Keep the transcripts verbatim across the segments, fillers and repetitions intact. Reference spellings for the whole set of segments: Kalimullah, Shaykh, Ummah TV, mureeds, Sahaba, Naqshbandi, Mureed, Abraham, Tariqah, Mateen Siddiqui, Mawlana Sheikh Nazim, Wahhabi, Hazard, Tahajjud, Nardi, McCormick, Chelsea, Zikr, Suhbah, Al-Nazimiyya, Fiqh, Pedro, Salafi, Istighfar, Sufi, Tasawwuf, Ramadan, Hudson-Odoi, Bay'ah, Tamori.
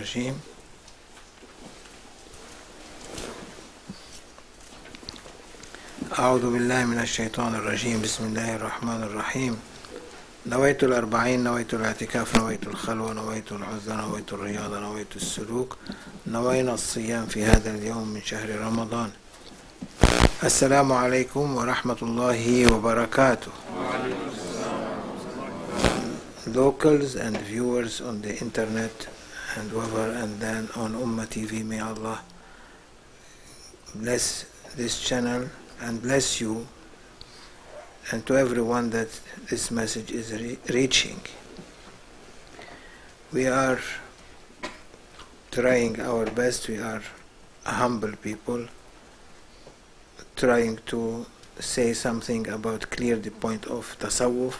Bismillahirrahmanirrahim. أعوذ بالله من الشيطان الرجيم بسم الله الرحمن الرحيم نويت الأربعين نويت الاعتكاف نويت الخلوة نويت العزة نويت الرياضة نويت السلوك نوينا الصيام في هذا اليوم من شهر رمضان السلام عليكم ورحمة الله وبركاته. Locals and viewers on the internet and whoever and then on Ummah T V, may Allah bless this channel and bless you and to everyone that this message is re reaching. We are trying our best, we are humble people trying to say something about clear the point of Tasawwuf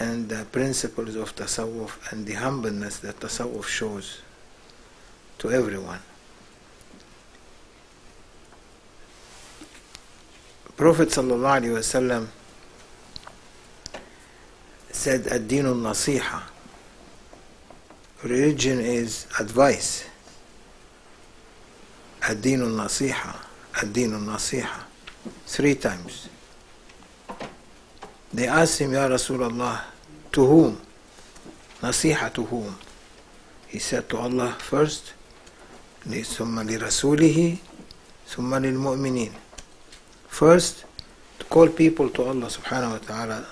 and the principles of Tasawwuf and the humbleness that Tasawwuf shows to everyone. Prophet Sallallahu Alaihi Wasallam said, Ad-Dinu Nasiha, religion is advice. Ad-Dinu Nasiha, Ad-Dinu Nasiha, three times. They asked him, Ya Rasulullah, to whom? Nasiha to whom? He said to Allah first, ثُمَّ لِرَسُولِهِ ثُمَّ لِلْمُؤْمِنِينَ. First, to call people to Allah subhanahu wa ta'ala,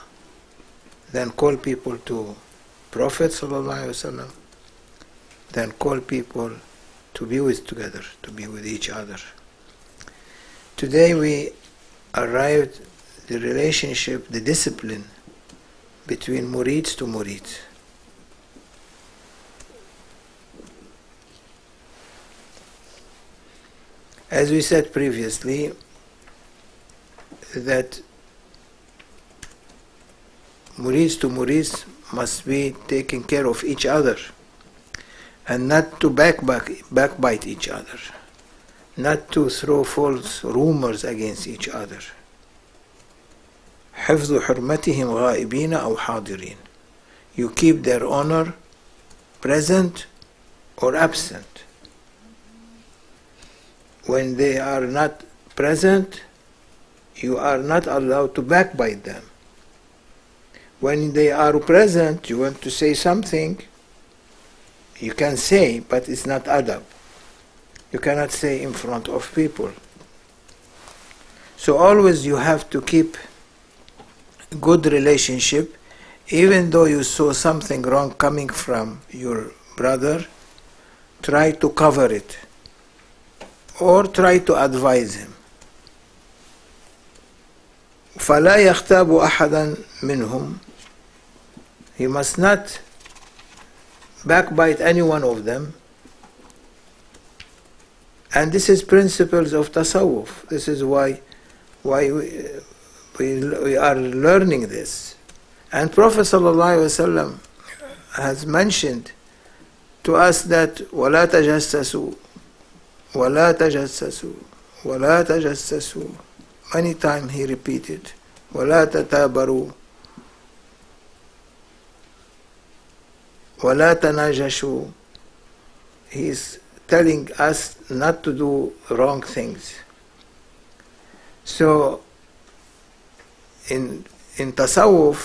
then call people to Prophet sallallahu alayhi wa sallam, then call people to be with together, to be with each other. Today we arrived the relationship, the discipline between Mureed to Mureed. As we said previously, that Mureed to Mureed must be taking care of each other and not to back, back, backbite each other, not to throw false rumors against each other. حفظ حرمتهم غائبين أو حاضرين. You keep their honor present or absent. When they are not present, you are not allowed to backbite them. When they are present, you want to say something, you can say, but it's not adab. You cannot say in front of people. So always you have to keep good relationship, even though you saw something wrong coming from your brother, try to cover it or try to advise him. فَلَا يَخْتَابُ أَحَدًا مِنْهُمْ. He must not backbite any one of them. And this is principles of Tasawwuf. This is why why we We, we are learning this. And Prophet ﷺ has mentioned to us that وَلَا تَجَسَّسُوا وَلَا تَجَسَّسُوا وَلَا تَجَسَّسُوا. Many times he repeated وَلَا تَتَابَرُوا وَلَا تَنَاجَشُوا. He is telling us not to do wrong things. So In, in Tasawwuf,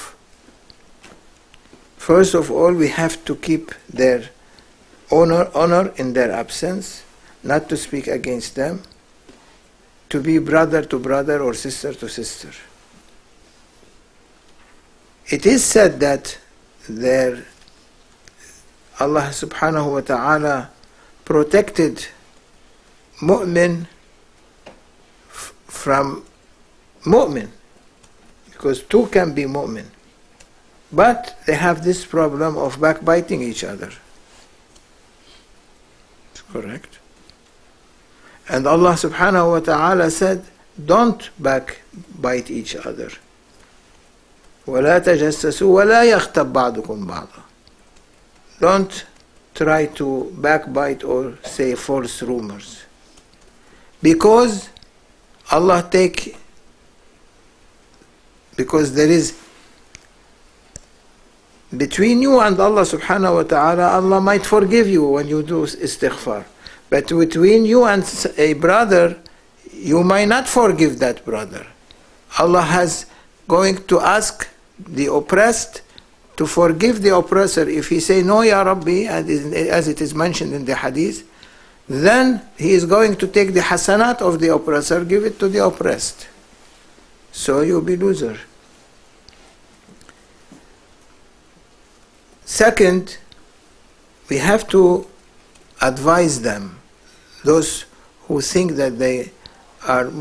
first of all, we have to keep their honor, honor in their absence, not to speak against them, to be brother to brother or sister to sister. It is said that their Allah subhanahu wa ta'ala protected mu'min from mu'min, because two can be mu'min, but they have this problem of backbiting each other. That's correct. And Allah subhanahu wa ta'ala said, don't backbite each other. وَلَا تَجَسَّسُوا وَلَا يَخْتَبْ بَعْضُكُمْ بَعْضًا. Don't try to backbite or say false rumors, because Allah take Because there is between you and Allah subhanahu wa ta'ala, Allah might forgive you when you do istighfar. But between you and a brother, you might not forgive that brother. Allah has going to ask the oppressed to forgive the oppressor. If he say, no, Ya Rabbi, as it is mentioned in the hadith, then he is going to take the hasanat of the oppressor, give it to the oppressed. So you'll be loser. Second, we have to advise them, those who think that they are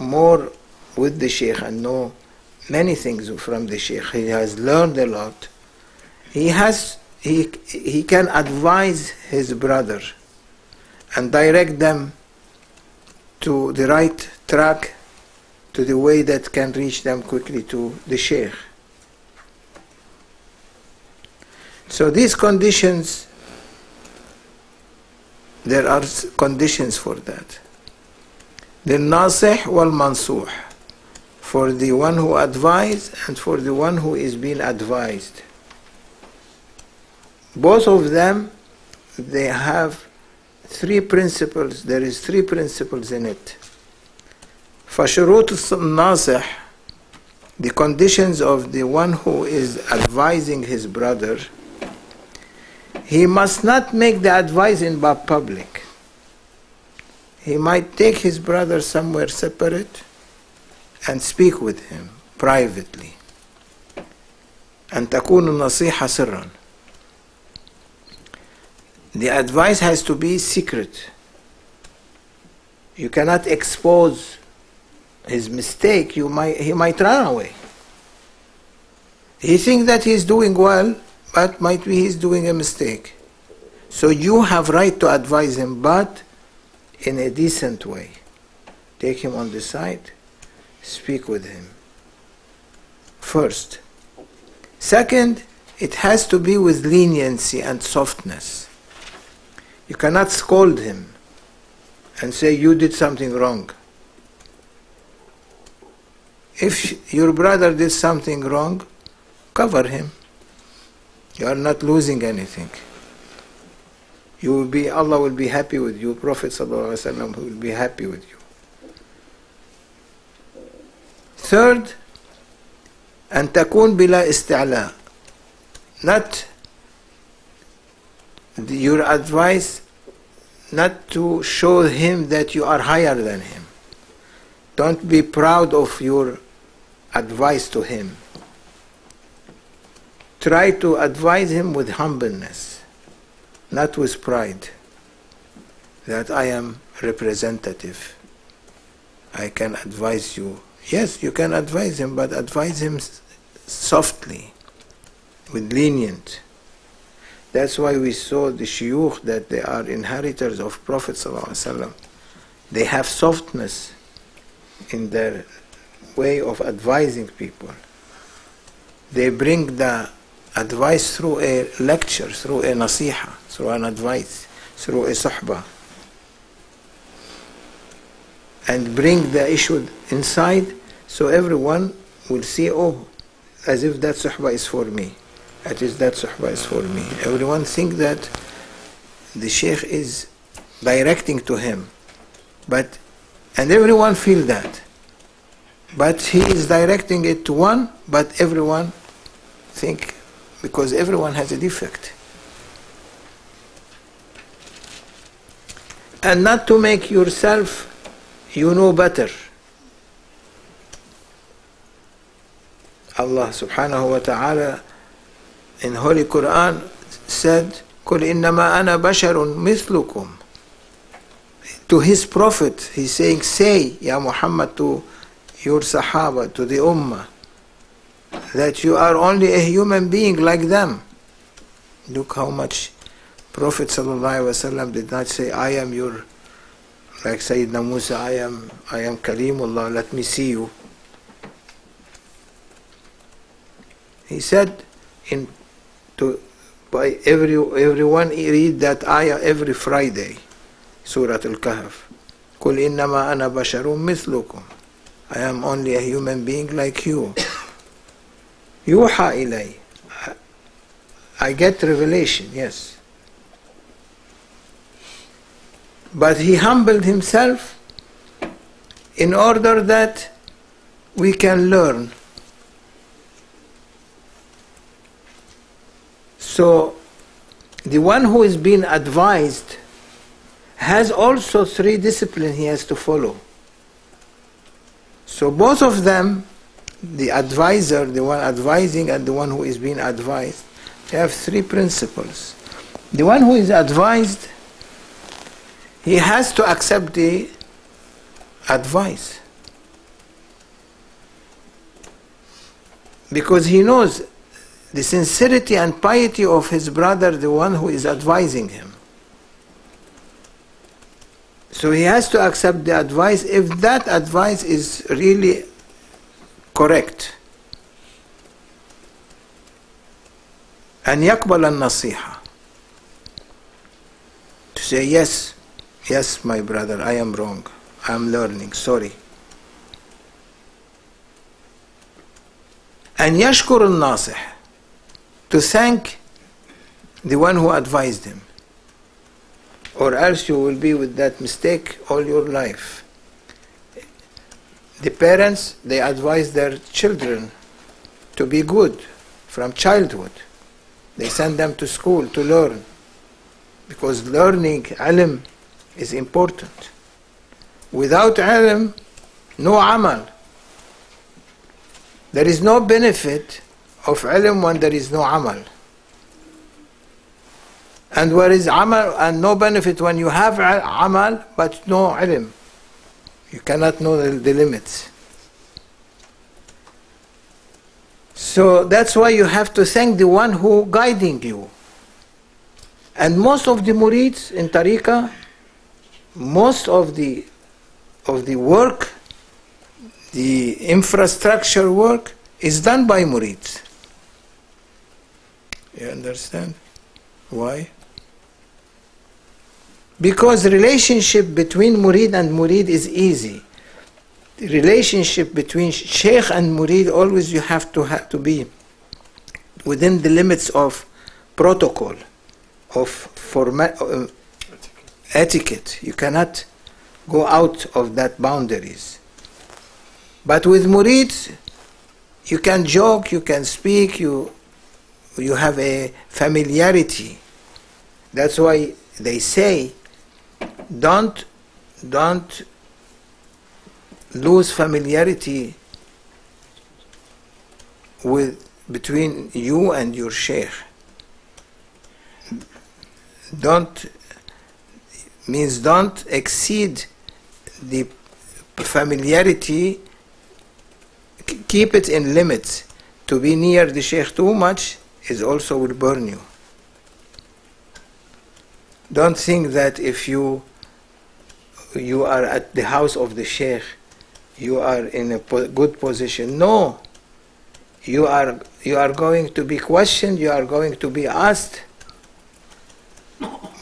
more with the Shaykh and know many things from the Shaykh. He has learned a lot. He has he he can advise his brother and direct them to the right track, to the way that can reach them quickly to the Shaykh. So these conditions, there are conditions for that. The nasih wal mansuh, for the one who advised and for the one who is being advised. Both of them, they have three principles. There is three principles in it. فشروط الناصح, the conditions of the one who is advising his brother. He must not make the advice in public. He might take his brother somewhere separate and speak with him privately. And تكون النصيحة سرًا. The advice has to be secret. You cannot expose his mistake. You might, he might run away. He thinks that he's doing well, but might be he's doing a mistake. So you have right to advise him, but in a decent way. Take him on the side, speak with him first. Second, it has to be with leniency and softness. You cannot scold him and say, you did something wrong. If your brother did something wrong, cover him. You are not losing anything. You will be, Allah will be happy with you. Prophet sallallahu alaihi wasallam will be happy with you. Third, أن تكون بلا استعلاء. Not your advice, not to show him that you are higher than him. Don't be proud of your advice to him. Try to advise him with humbleness, not with pride, that I am representative, I can advise you. Yes, you can advise him, but advise him softly, with lenient. That's why we saw the shuyukh, that they are inheritors of Prophet ﷺ. They have softness in their way of advising people. They bring the advice through a lecture, through a nasiha, through an advice, through a suhbah. And bring the issue inside, so everyone will see, oh, as if that suhbah is for me. That is, that suhbah is for me. Everyone thinks that the Shaykh is directing to him, but and everyone feel that. But he is directing it to one, but everyone think, because everyone has a defect. And not to make yourself, you know better. Allah subhanahu wa ta'ala in Holy Quran said, "Qul innama ana basharun mithlukum." To his prophet, he's saying, "Say, Ya Muhammad, to your Sahaba, to the Ummah, that you are only a human being like them." Look how much Prophet sallallahu alaihi wasallam did not say, "I am your," like Sayyidina Musa, "I am, I am Kalimullah. Let me see you." He said, in to by every everyone read that ayah every Friday, Surah Al-Kahf. "Qul innama ana basharun mithlukum." I am only a human being like you. "Yuha ilay." I get revelation, yes. But he humbled himself in order that we can learn. So the one who is being advised has also three disciplines he has to follow. So both of them, the advisor, the one advising, and the one who is being advised, they have three principles. The one who is advised, he has to accept the advice, because he knows the sincerity and piety of his brother, the one who is advising him. So he has to accept the advice if that advice is really correct. And يقبل النصيحة. To say, yes, yes, my brother, I am wrong. I am learning, sorry. And يشكر الناصح. To thank the one who advised him, or else you will be with that mistake all your life. The parents, they advise their children to be good from childhood. They send them to school to learn, because learning, ilm, is important. Without ilm, no amal. There is no benefit of ilm when there is no amal. And where is amal and no benefit when you have amal but no ilm? You cannot know the, the limits. So that's why you have to thank the one who guiding you. And most of the murids in tariqah, most of the of the work, the infrastructure work, is done by murids. You understand? Why? Because relationship between murid and murid is easy. The relationship between Shaykh and murid, always you have to have to be within the limits of protocol, of format, uh, etiquette. You cannot go out of that boundaries. But with murids, you can joke, you can speak, you you have a familiarity. That's why they say, don't, don't lose familiarity with, between you and your sheikh. Don't, means don't exceed the familiarity, keep it in limits. To be near the sheikh too much is also will burn you. Don't think that if you you are at the house of the sheikh, you are in a po good position. No, you are you are going to be questioned. You are going to be asked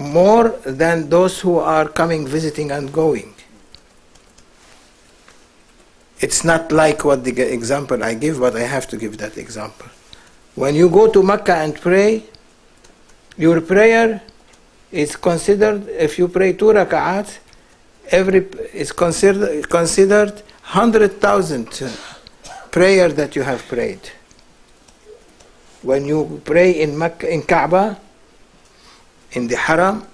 more than those who are coming, visiting, and going. It's not like what the example I give, but I have to give that example. When you go to Mecca and pray, your prayer is considered, if you pray two raka'at, every is considered considered one hundred thousand prayer that you have prayed. When you pray in Mecca, in Kaaba, in the Haram,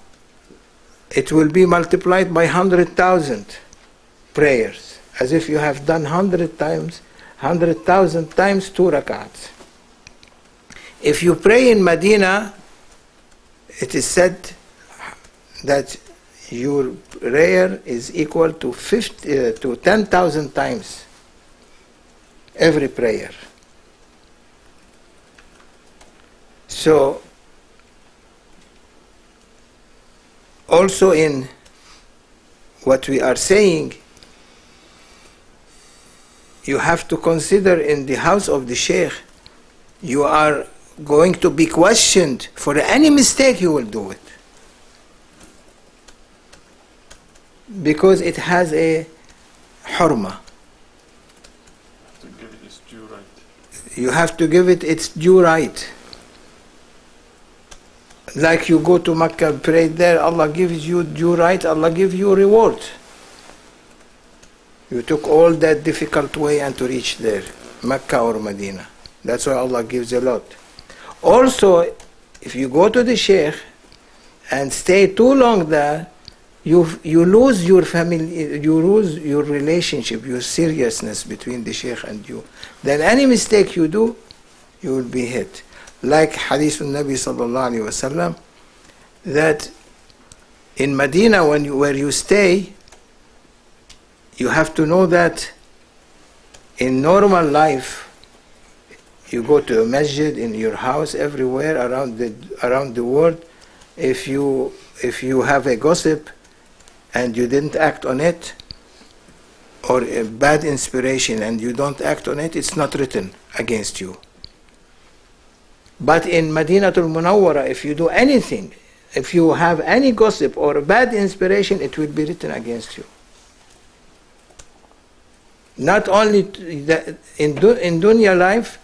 it will be multiplied by one hundred thousand prayers, as if you have done one hundred times, one hundred thousand times two raka'ats. If you pray in Medina, it is said that your prayer is equal to fifty, uh, to ten thousand times every prayer. So, also in what we are saying, you have to consider in the house of the sheikh, you are going to be questioned for any mistake you will do it, because it has a hurma. To give it its due right. You have to give it its due right. Like you go to Mecca, pray there, Allah gives you due right, Allah gives you reward. You took all that difficult way and to reach there, Mecca or Medina. That's why Allah gives a lot. Also, if you go to the Shaykh and stay too long there, you, you lose your family, you lose your relationship, your seriousness between the Shaykh and you. Then any mistake you do, you will be hit. Like Hadith of Nabi sallallahu alayhi wa sallam, that in Medina when you, where you stay, you have to know that in normal life, you go to a masjid in your house, everywhere around the around the world. If you if you have a gossip and you didn't act on it, or a bad inspiration and you don't act on it, it's not written against you. But in Madinatul Munawwara, if you do anything, if you have any gossip or a bad inspiration, it will be written against you. Not only in in dunya life.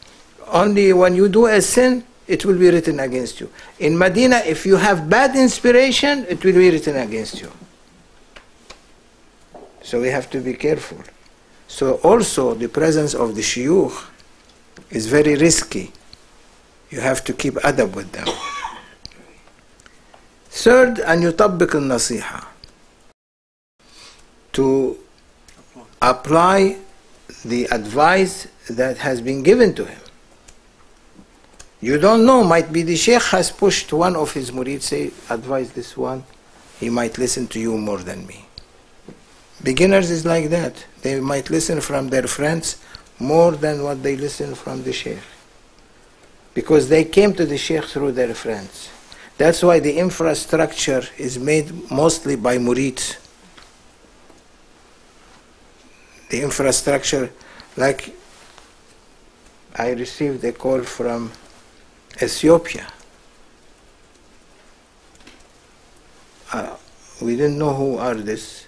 Only when you do a sin, it will be written against you. In Medina, if you have bad inspiration, it will be written against you. So we have to be careful. So also the presence of the shuyukh is very risky. You have to keep adab with them. Third, أن يطبق النصيحة. To apply the advice that has been given to him. You don't know, might be the Shaykh has pushed one of his murid, say, advise this one, he might listen to you more than me. Beginners is like that. They might listen from their friends more than what they listen from the Shaykh. Because they came to the Shaykh through their friends. That's why the infrastructure is made mostly by murids. The infrastructure, like I received a call from Ethiopia. Uh, we didn't know who are this,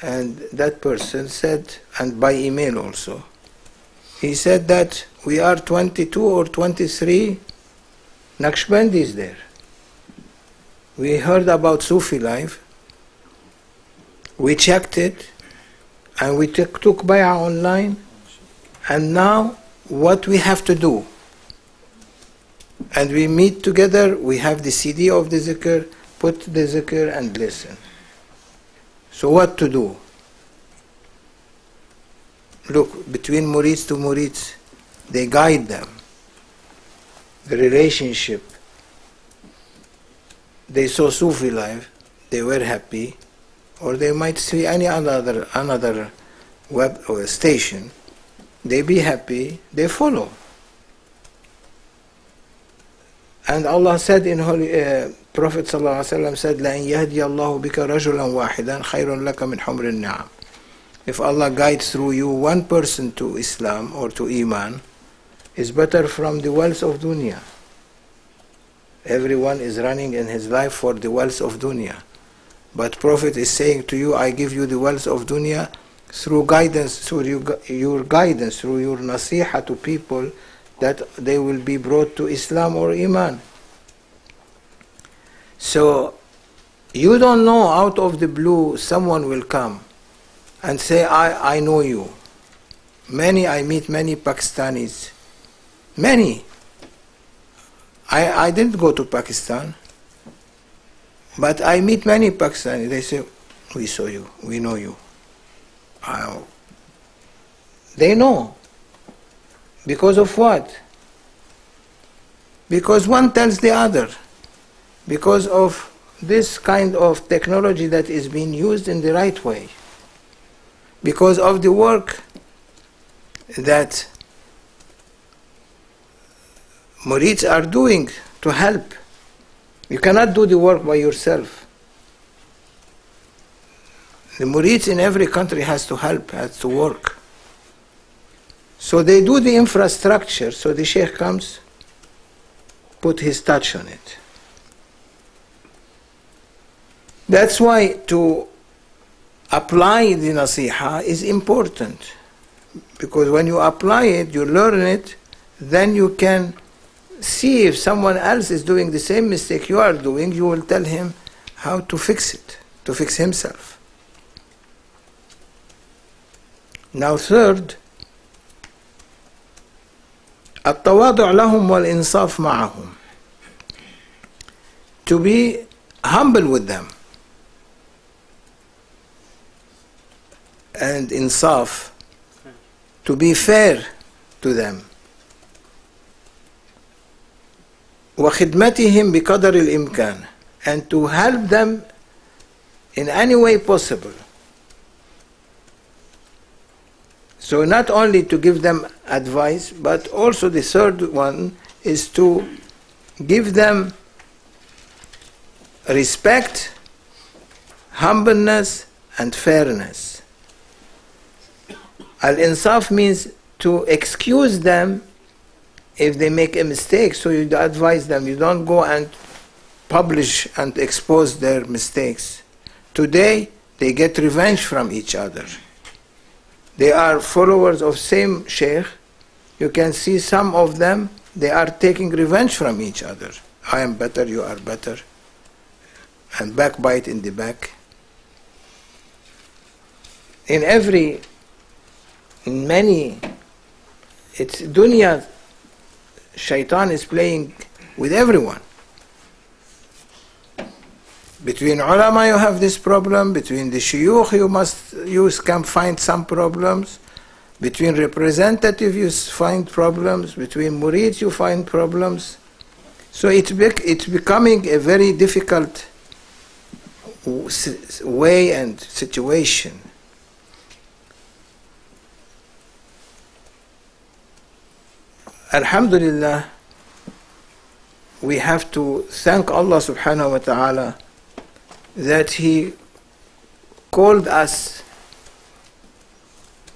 and that person said, and by email also, he said that we are twenty-two or twenty-three Naqshbandis there. We heard about Sufi life, we checked it, and we took, took bay'ah online, and now what we have to do? And we meet together, we have the C D of the zikr, put the zikr and listen. So what to do? Look, between murids to murids, they guide them. The relationship. They saw Sufi life, they were happy, or they might see any another, another web or station. They be happy, they follow. And Allah said in Holy uh, Prophet Sallallahu Alaihi Wasallam said, لَإِنْ يَهْدِيَ اللَّهُ بِكَ رَجُلًا وَاحِدًا خَيْرٌ لَكَ مِنْ حُمْرِ النَّعَمِ. If Allah guides through you one person to Islam or to Iman, is better from the wealth of dunya. Everyone is running in his life for the wealth of dunya. But Prophet is saying to you, I give you the wealth of dunya through guidance, through your, your guidance, through your nasiha to people, that they will be brought to Islam or Iman. So you don't know, out of the blue someone will come and say, I, I know you. Many, I meet many Pakistanis. Many. I, I didn't go to Pakistan, but I meet many Pakistanis. They say, we saw you, we know you. I, they know. Because of what? Because one tells the other. Because of this kind of technology that is being used in the right way. Because of the work that murids are doing to help. You cannot do the work by yourself. The murids in every country has to help, has to work. So they do the infrastructure, so the Shaykh comes, put his touch on it. That's why to apply the nasiha is important, because when you apply it, you learn it, then you can see if someone else is doing the same mistake you are doing, you will tell him how to fix it, to fix himself. Now third, التواضع لهم والإنصاف معهم. To be humble with them. And insaf, to be fair to them. وخدمتهم بقدر الإمكان, and to help them in any way possible. So not only to give them advice, but also the third one is to give them respect, humbleness, and fairness. Al-insaf means to excuse them if they make a mistake, so you advise them, you don't go and publish and expose their mistakes. Today, they get revenge from each other. They are followers of same Shaykh. You can see some of them, they are taking revenge from each other. I am better, you are better. And backbite in the back. In every, in many, it's dunya, shaitan is playing with everyone. Between ulama you have this problem, between the shuyukh you must, you can find some problems, between representatives you find problems, between murid you find problems. So it bec it's becoming a very difficult way and situation. Alhamdulillah, we have to thank Allah subhanahu wa ta'ala that He called us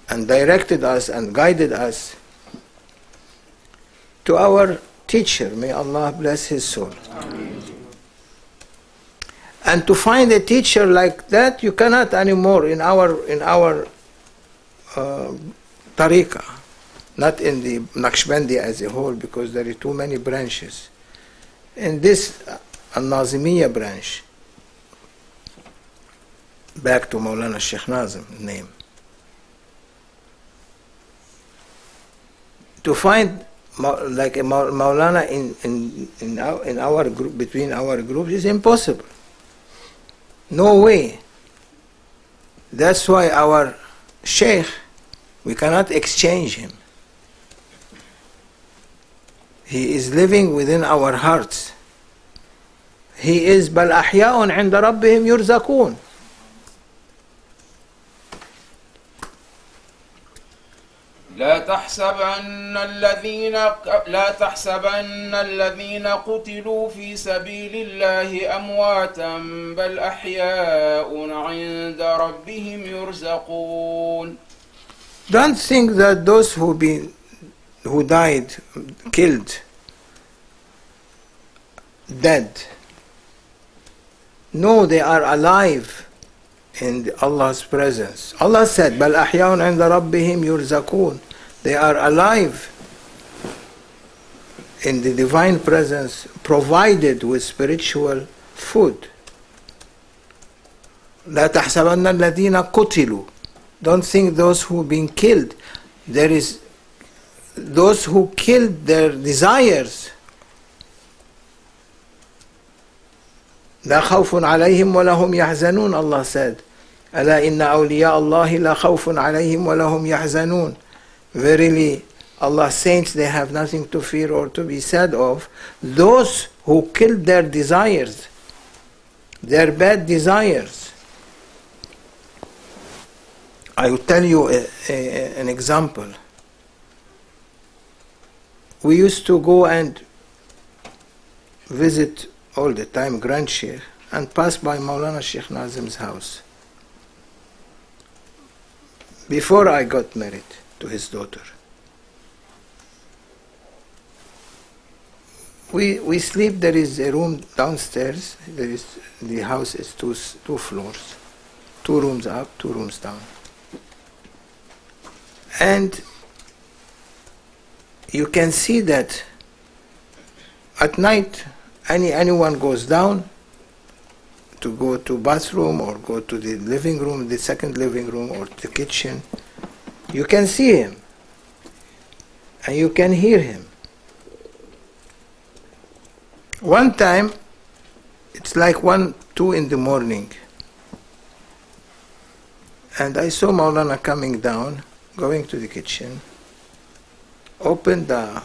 and directed us and guided us to our teacher, may Allah bless his soul. Amen. And to find a teacher like that, you cannot anymore in our, in our uh, tariqah. Not in the Naqshbandi as a whole, because there are too many branches. In this Al-Nazimiyya branch, back to Mawlana Sheikh Nazim name, to find like a Mawlana in, in, in, our, in our group, between our groups, is impossible. No way. That's why our Shaykh, we cannot exchange him. He is living within our hearts. He is بَلْ أَحْيَاءٌ عِنْدَ رَبِّهِمْ يُرْزَقُونَ. لا تحسبن الذين لا تحسبن الذين قتلوا في سبيل الله أمواتا بل أحياء عند ربهم يرزقون. Don't think that those who be who died, killed, dead. No, they are alive in Allah's presence. Allah said, بَلْ أَحْيَاءٌ عِنْدَ رَبِّهِمْ يُرْزَقُونَ. They are alive in the divine presence, provided with spiritual food. لَا تَحْسَبَنَّ الَّذِينَ قُتِلُوا. Don't think those who have been killed. There is those who killed their desires. لا خوف عليهم ولا هم يحزنون, Allah said. ألا إن أولياء الله لا خوف عليهم ولا هم يحزنون. Verily, Allah's saints, they have nothing to fear or to be sad of. Those who killed their desires, their bad desires. I will tell you a, a, an example. We used to go and visit all the time Grand Sheikh and pass by Mawlana Sheikh Nazim's house before I got married to his daughter. We, we sleep, there is a room downstairs, there is, the house is two, two floors, two rooms up, two rooms down. And you can see that At night, any anyone goes down to go to bathroom or go to the living room, the second living room or the kitchen, you can see him and you can hear him. One time, it's like one, two in the morning, and I saw Maulana coming down, going to the kitchen, opened the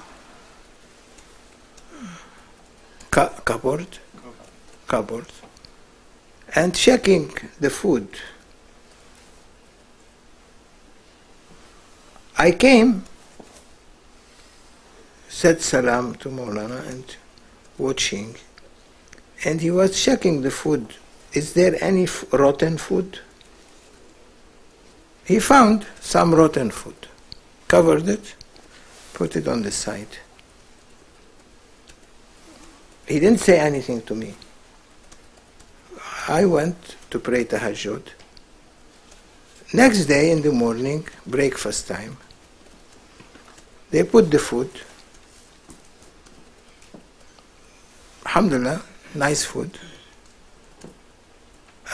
cupboard, cupboard, and checking the food. I came, said salam to Maulana and watching, and he was checking the food. Is there any f rotten food? He found some rotten food, covered it, put it on the side. He didn't say anything to me. I went to pray tahajjud. Next day in the morning, breakfast time, they put the food. Alhamdulillah, nice food.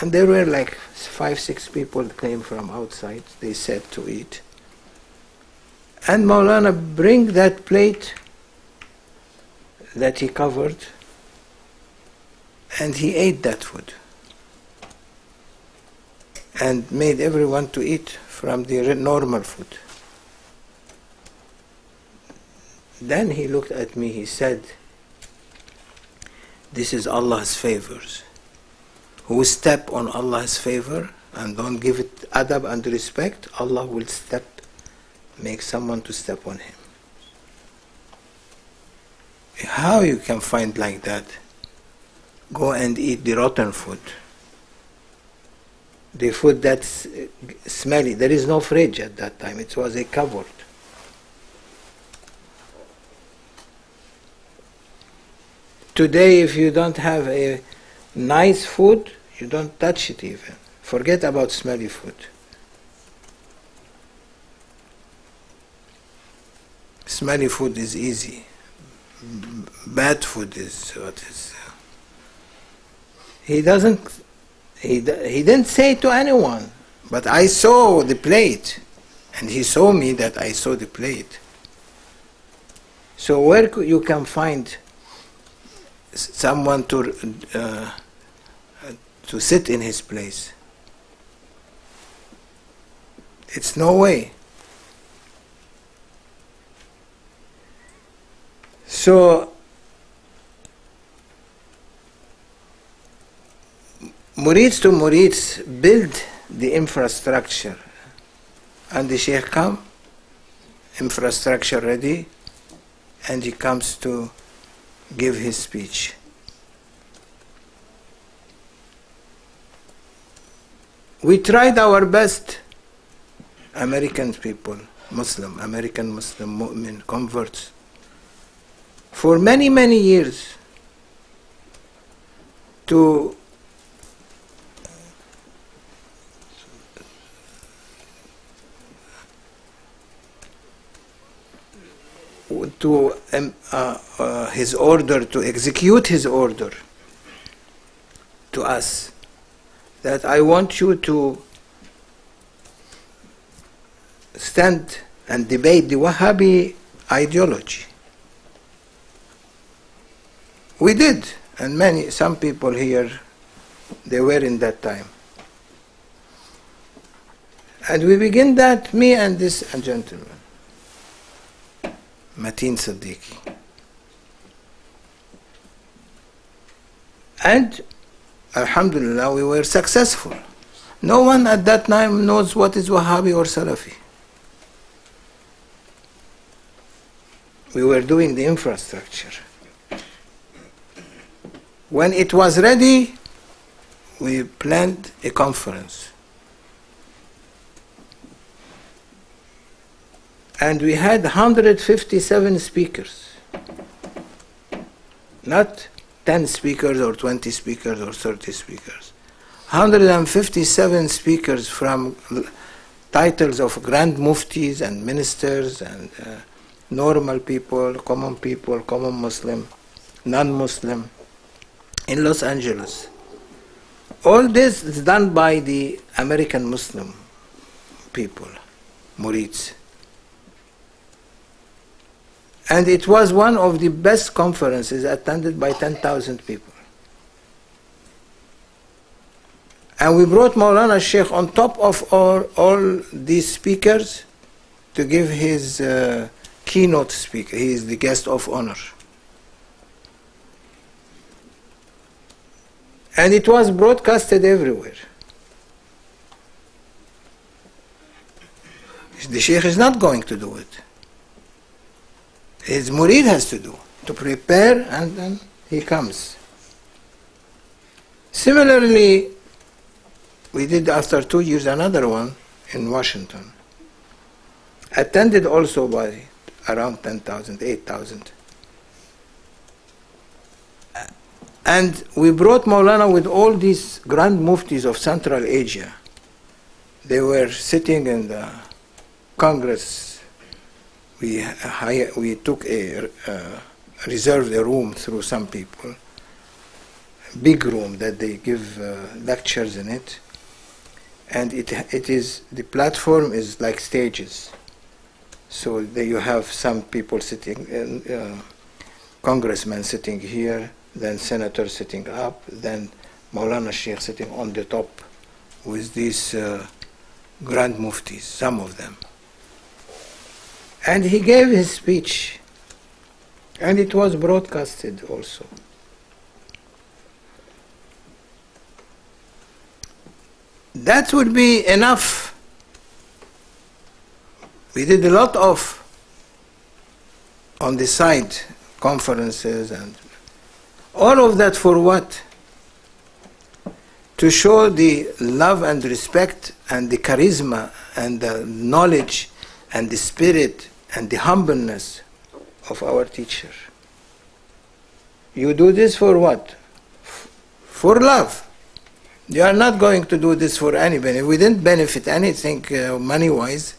And there were like five, six people came from outside, they sat to eat. And Maulana bring that plate that he covered, and he ate that food and made everyone to eat from the normal food. Then he looked at me, he said, this is Allah's favors. Who step on Allah's favor and don't give it adab and respect, Allah will step, make someone to step on him. How you can find like that? Go and eat the rotten food. The food that's smelly. There is no fridge at that time. It was a cupboard. Today, if you don't have a nice food, you don't touch it even. Forget about smelly food. Smelly food is easy. Bad food is what is. He doesn't. He he didn't say to anyone, but I saw the plate, and he saw me that I saw the plate. So where you can find someone to uh, to sit in his place? It's no way. So Mureeds to Mureeds build the infrastructure, and the Shaykh comes, infrastructure ready, and he comes to give his speech. We tried our best, American people, Muslim, American Muslim, mu'min, converts, for many, many years to to um, uh, uh, his order, to execute his order to us, that I want you to stand and debate the Wahhabi ideology. We did, and many, some people here, they were in that time. And we begin that, me and this gentleman, Mateen Siddiqui. And alhamdulillah, we were successful. No one at that time knows what is Wahhabi or Salafi. We were doing the infrastructure. When it was ready, we planned a conference. And we had one hundred fifty-seven speakers, not ten speakers or twenty speakers or thirty speakers. one hundred fifty-seven speakers from titles of grand muftis and ministers and uh, normal people, common people, common Muslim, non-Muslim in Los Angeles. All this is done by the American Muslim people, Mureeds. And it was one of the best conferences attended by ten thousand people. And we brought Mawlana Sheikh on top of all, all these speakers to give his uh, keynote speak. He is the guest of honor. And it was broadcasted everywhere. The Sheikh is not going to do it. His Murid has to do, to prepare, and then he comes. Similarly, we did after two years another one in Washington. Attended also by around ten thousand, eight thousand. And we brought Maulana with all these grand muftis of Central Asia. They were sitting in the Congress. We, we took a, uh, reserved a room through some people, a big room that they give uh, lectures in it. And it, it is, the platform is like stages. So there you have some people sitting, in, uh, congressmen sitting here, then senator sitting up, then Maulana Sheikh sitting on the top with these uh, grand muftis, some of them. And he gave his speech, and it was broadcasted also. That would be enough. We did a lot of, on the side, conferences and all of that for what? To show the love and respect and the charisma and the knowledge and the spirit and the humbleness of our teacher. You do this for what? For love. You are not going to do this for anybody. We didn't benefit anything uh, money-wise.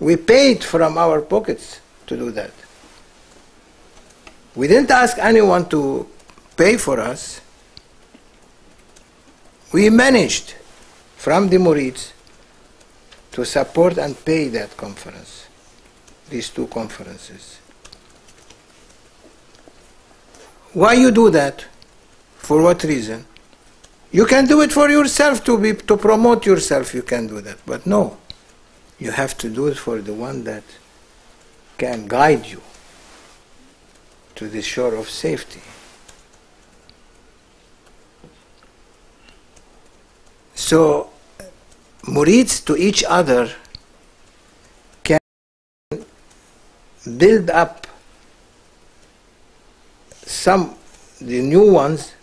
We paid from our pockets to do that. We didn't ask anyone to pay for us. We managed from the Murids to support and pay that conference, these two conferences. Why you do that? For what reason? You can do it for yourself, to be, to promote yourself, you can do that, but no. You have to do it for the one that can guide you to the shore of safety. So, Murids to each other can build up some, the new ones,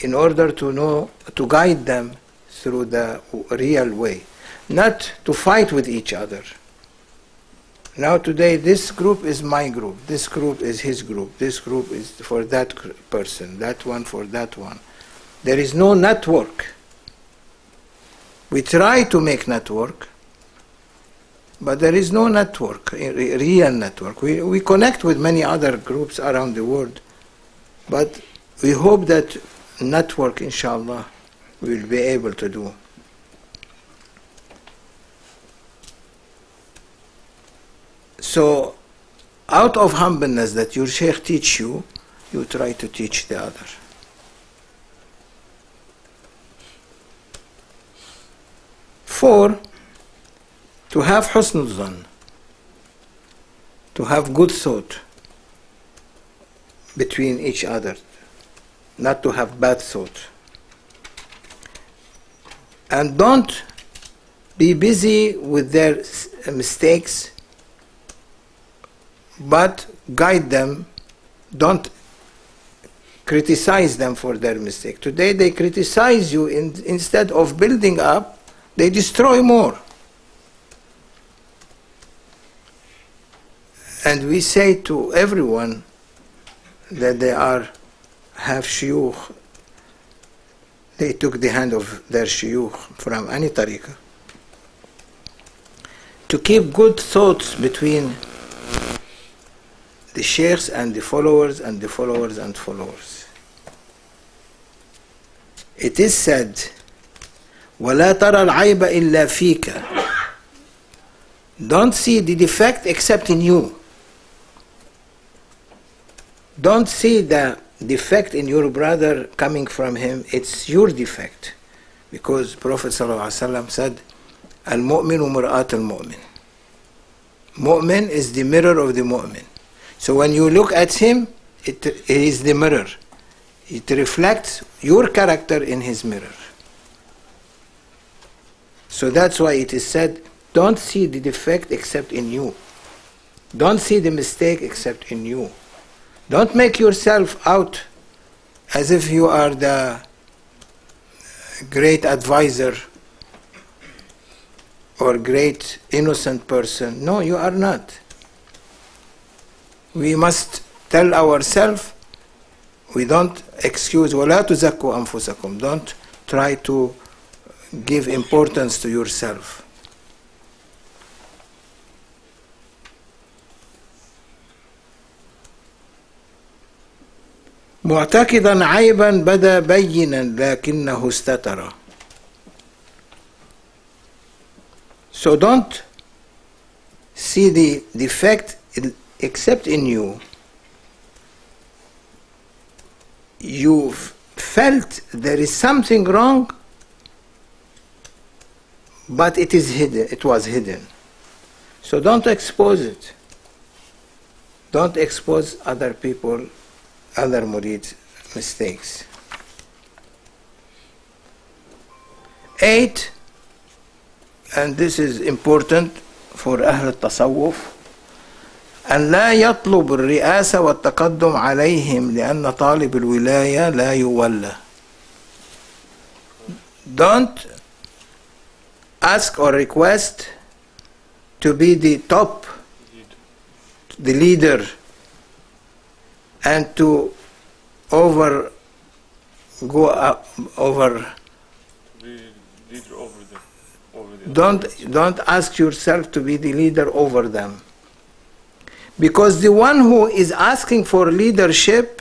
in order to know, to guide them through the real way. Not to fight with each other. Now today this group is my group, this group is his group, this group is for that person, that one for that one. There is no network. We try to make network, but there is no network, real network. We, we connect with many other groups around the world, but we hope that network, inshallah, we will be able to do. So, out of humbleness that your Shaykh teach you, you try to teach the other. Four, to have husnul dhan, to have good thought between each other, not to have bad thought. And don't be busy with their mistakes, but guide them, don't criticize them for their mistake. Today they criticize you, in, instead of building up, they destroy more. And we say to everyone that they are, have shuyukh, they took the hand of their shuyukh from any tariqah, to keep good thoughts between the sheikhs and the followers and the followers and followers. It is said, وَلَا تَرَى الْعَيْبَ إِلَّا فِيكَ. Don't see the defect except in you. Don't see the defect in your brother coming from him. It's your defect. Because Prophet ﷺ said, Al-Mu'minu Mur'at al-Mu'min. Mu'min is the mirror of the Mu'min. So when you look at him, it, it is the mirror. It reflects your character in his mirror. So that's why it is said, don't see the defect except in you. Don't see the mistake except in you. Don't make yourself out as if you are the great advisor or great innocent person. No, you are not. We must tell ourselves, we don't excuse, وَلَا تُزَكُّوا أَنفُسَكُمْ. Don't try to give importance to yourself. معتقدا عيبا بدا بينا لكنه استتر. So don't see the defect except in you. You felt there is something wrong, but it is hidden. It was hidden. So don't expose it. Don't expose other people, other Mureed mistakes. Eight, and this is important for Ahl al-Tasawwuf, أن لا يطلب الرئاسة والتقدم عليهم لأن طالب الولاية لا يولى. Don't ask or request to be the top, the leader, and to over go up, over, the leader over, the, over the don't others. Don't ask yourself to be the leader over them, because the one who is asking for leadership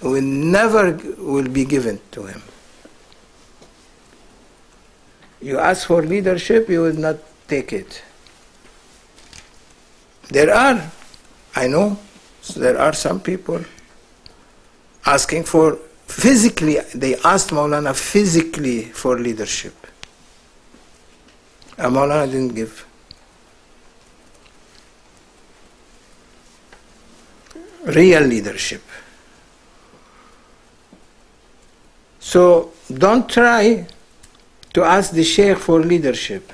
will never will be given to him. You ask for leadership, you will not take it. There are, I know, so there are some people asking for, physically, they asked Mawlana physically for leadership. And Mawlana didn't give. Real leadership. So don't try to ask the Shaykh for leadership.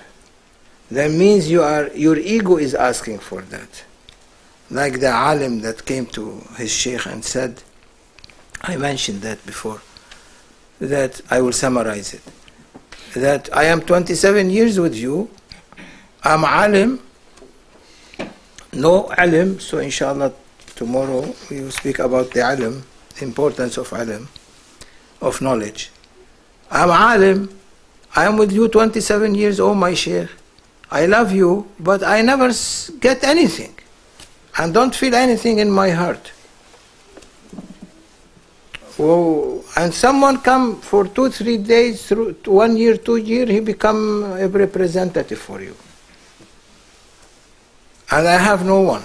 That means you are, your ego is asking for that. Like the alim that came to his Shaykh and said, I mentioned that before, that I will summarize it, that I am twenty-seven years with you, I'm alim, no alim, so inshallah tomorrow we will speak about the alim, the importance of alim, of knowledge. I'm alim, I am with you twenty-seven years, oh my Shaykh, I love you, but I never get anything. And don't feel anything in my heart. Whoa. And someone come for two, three days, through one year, two years, he become a representative for you. And I have no one.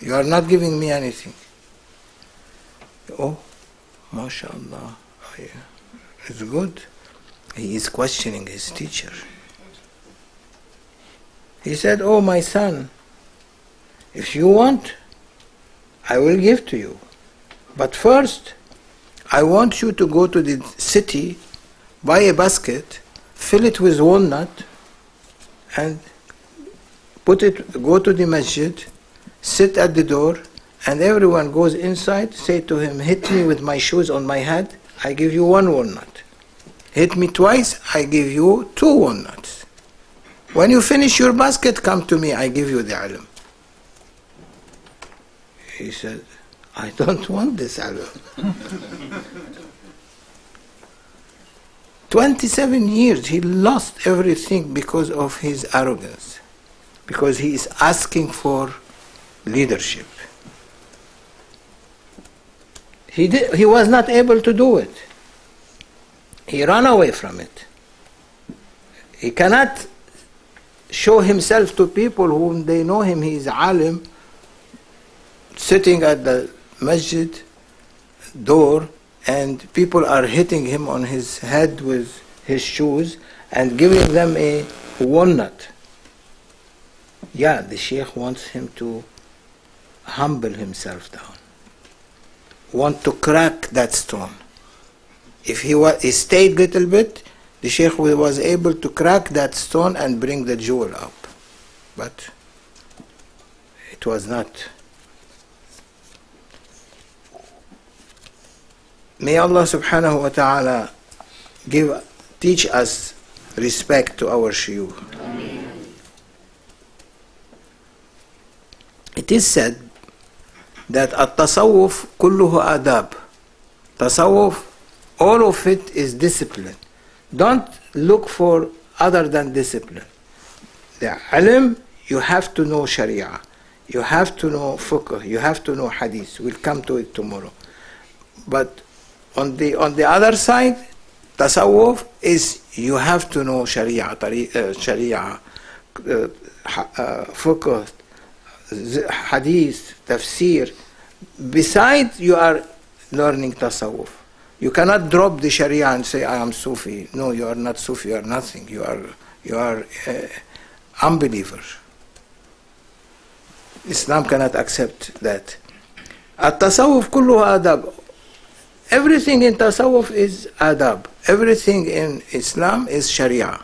You are not giving me anything. Oh, mashallah, it's good. He is questioning his teacher. He said, oh, my son, if you want, I will give to you. But first, I want you to go to the city, buy a basket, fill it with walnut, and put it, go to the masjid, sit at the door, and everyone goes inside, say to him, hit me with my shoes on my head, I give you one walnut. Hit me twice, I give you two walnuts. When you finish your basket, come to me, I give you the ilm. He said, I don't want this alim. twenty-seven years, he lost everything because of his arrogance. Because he is asking for leadership. He, did, he was not able to do it. He ran away from it. He cannot show himself to people whom they know him. He is alim, sitting at the masjid door, and people are hitting him on his head with his shoes and giving them a walnut. Yeah, the Shaykh wants him to humble himself down, want to crack that stone. If he, was, he stayed a little bit, the Shaykh was able to crack that stone and bring the jewel up. But it was not. May Allah subhanahu wa ta'ala give, teach us respect to our shuyukh. It is said that at-tasawwuf kulluhu adab. Tasawwuf, all of it is discipline. Don't look for other than discipline. The ilm, you have to know sharia, you have to know fiqh, you have to know hadith. We'll come to it tomorrow. But on the, on the other side, tasawwuf is you have to know sharia, tari, uh, sharia, uh, ha, uh, fiqh, hadith, tafsir. Besides, you are learning tasawwuf. You cannot drop the sharia and say, I am Sufi. No, you are not Sufi, you are nothing. You are, you are uh, unbeliever. Islam cannot accept that. At-tasawwuf kulluha adab. Everything in tasawwuf is adab. Everything in Islam is sharia.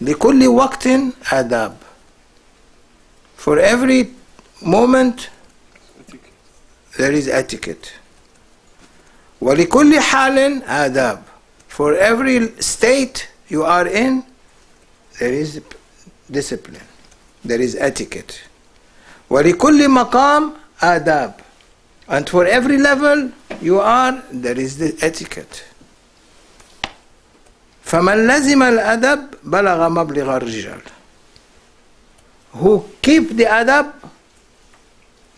لِكُلِّ وَقْتٍ adab. For every moment, there is etiquette. وَلِكُلِّ حَالٍ adab. For every state you are in, there is discipline, there is etiquette. وَلِكُلِّ مَقَامٍ adab. And for every level you are, there is the etiquette. فَمَنْ لَزِمَ الْأَدَبْ بَلَغَ مَبْلِغَ الرِّجَالِ. Who keep the adab,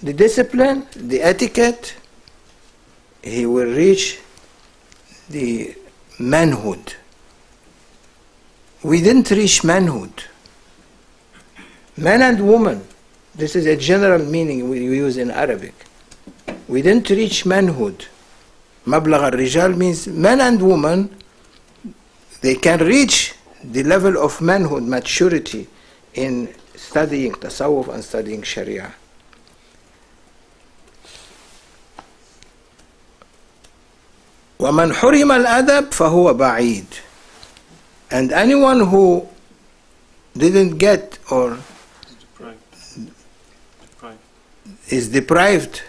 the discipline, the etiquette, he will reach the manhood. We didn't reach manhood. Man and woman, this is a general meaning we use in Arabic. We didn't reach manhood. Mablagh al-Rijal means men and women, they can reach the level of manhood, maturity, in studying tasawwuf and studying sharia. وَمَنْ حُرِمَ الْأَدَبْ فَهُوَ بَعِيدٌ. And anyone who didn't get or deprived. Deprived. is deprived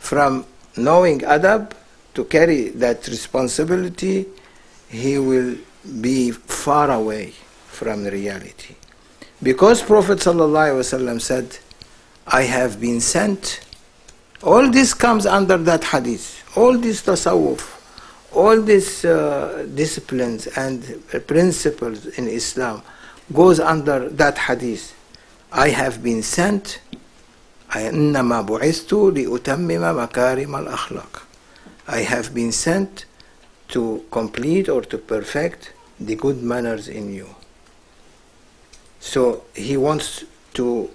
from knowing adab, to carry that responsibility, he will be far away from reality. Because Prophet ﷺ said, I have been sent. All this comes under that hadith. All this tasawwuf, all these uh, disciplines and principles in Islam goes under that hadith. I have been sent. I have been sent to complete or to perfect the good manners in you. So he wants to,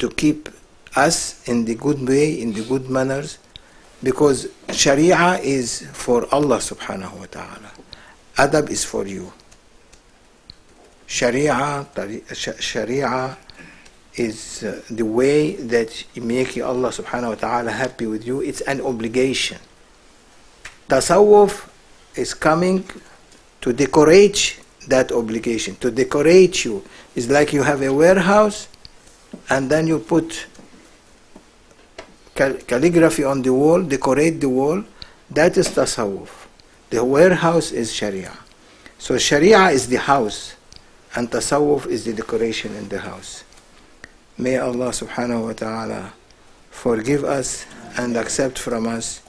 to keep us in the good way, in the good manners, because sharia is for Allah subhanahu wa ta'ala. Adab is for you. Sharia, sharia is uh, the way that make Allah subhanahu wa ta'ala happy with you. It's an obligation. Tasawwuf is coming to decorate that obligation, to decorate you. It's like you have a warehouse and then you put cal calligraphy on the wall, decorate the wall. That is tasawwuf. The warehouse is sharia. So sharia is the house and tasawwuf is the decoration in the house. May Allah subhanahu wa ta'ala forgive us and accept from us.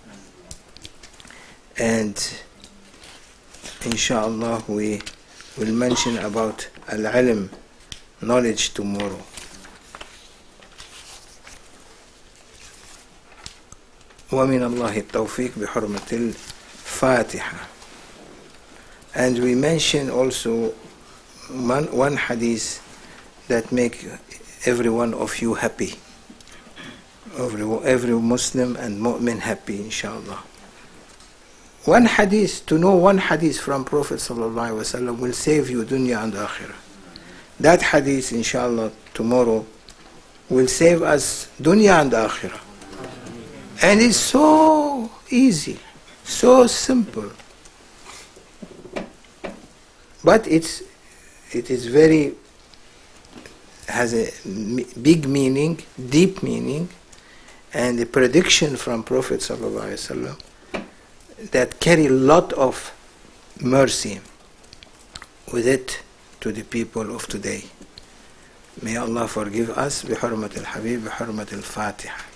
And inshaAllah we will mention about al-ilm, knowledge, tomorrow. وَمِنَ اللَّهِ التَّوْفِيقِ بِحُرْمَةِ الْفَاتِحَةِ. And we mention also one, one hadith that make every one of you happy, every, every Muslim and mu'min happy, inshallah. One hadith, to know one hadith from Prophet sallallahu alaihi wasallam will save you dunya and akhirah. That hadith, inshallah, tomorrow will save us dunya and akhirah. And it's so easy, so simple. But it's, it is very, has a big meaning, deep meaning, and a prediction from Prophet ﷺ that carry a lot of mercy with it to the people of today. May Allah forgive us, bi hurmat al-Habib, bi hurmat al-Fatiha.